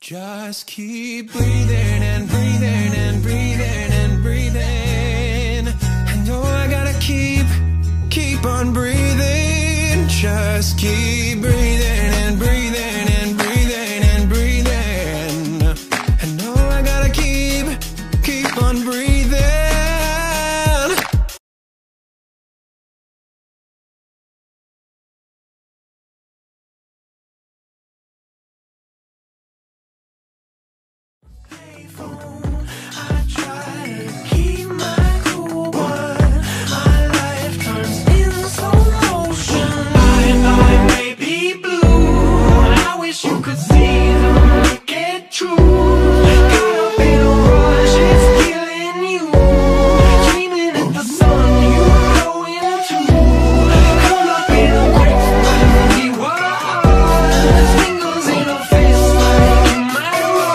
Just keep breathing and breathing and breathing and breathing. I know I gotta keep on breathing. Just keep breathing and breathing and breathing and breathing. I know I gotta keep on breathing. I try to keep my cool, but my life turns in slow motion. I may be blue, I wish you could see them make it true. Caught up in a rush, it's killing you. Dreaming at the sun, you go into. Caught up in a break, might be wild. Fingers in a face, like in my world.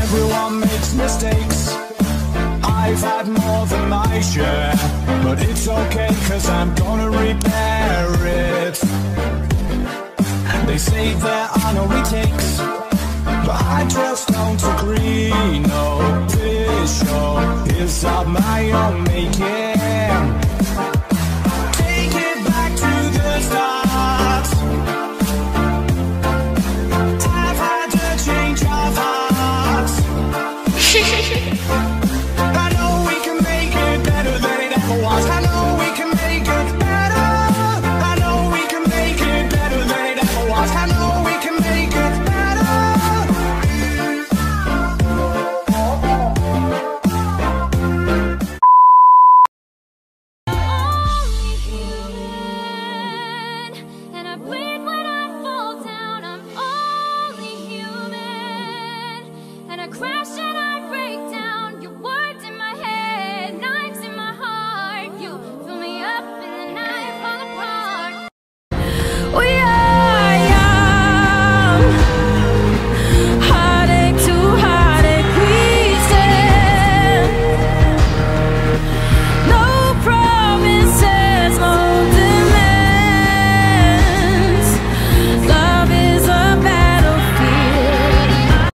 Everyone makes mistakes, I've had more than my share, but it's okay cause I'm gonna repair it. They say there are no retakes, but I just don't agree. No, this show is of my own making.